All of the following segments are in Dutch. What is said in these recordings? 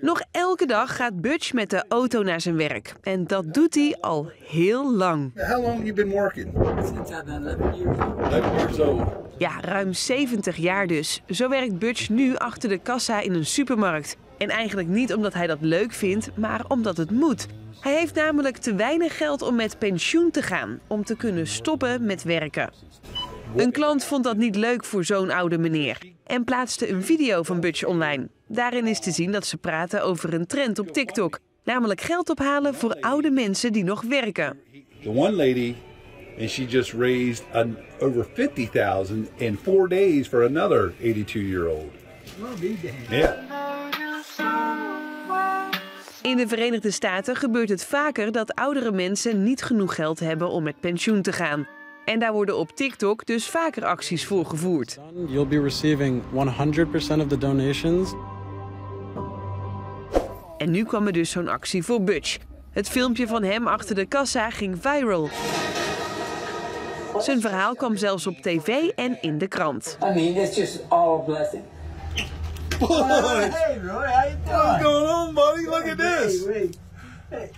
Nog elke dag gaat Butch met de auto naar zijn werk. En dat doet hij al heel lang. How long have you been working? Since I've been 11 years. 11 years old. Ja, ruim 70 jaar dus. Zo werkt Butch nu achter de kassa in een supermarkt. En eigenlijk niet omdat hij dat leuk vindt, maar omdat het moet. Hij heeft namelijk te weinig geld om met pensioen te gaan, om te kunnen stoppen met werken. Een klant vond dat niet leuk voor zo'n oude meneer en plaatste een video van Butch online. Daarin is te zien dat ze praten over een trend op TikTok, namelijk geld ophalen voor oude mensen die nog werken. The one lady and she just raised over 50,000 in 4 days for another 82-year-old. Yeah. In de Verenigde Staten gebeurt het vaker dat oudere mensen niet genoeg geld hebben om met pensioen te gaan. En daar worden op TikTok dus vaker acties voor gevoerd. You'll be receiving 100% of the donations. En nu kwam er dus zo'n actie voor Butch. Het filmpje van hem achter de kassa ging viral. Zijn verhaal kwam zelfs op tv en in de krant. I mean, it's just all a blessing. Hey, bro, how you doing? What's going on, buddy? Look at this.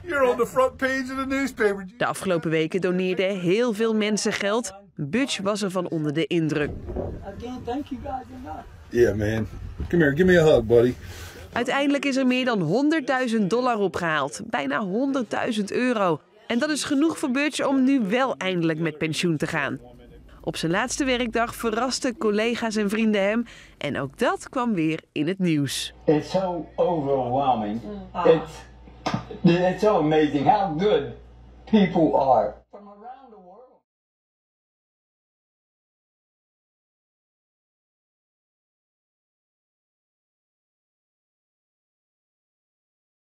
You're on the front page of the newspaper. De afgelopen weken doneerden heel veel mensen geld. Butch was ervan onder de indruk. Again, thank you guys enough. Yeah, man. Come here, give me a hug, buddy. Uiteindelijk is er meer dan $100.000 opgehaald. Bijna €100.000. En dat is genoeg voor Butch om nu wel eindelijk met pensioen te gaan. Op zijn laatste werkdag verrasten collega's en vrienden hem. En ook dat kwam weer in het nieuws. It's so overwhelming. It's so amazing how good people are.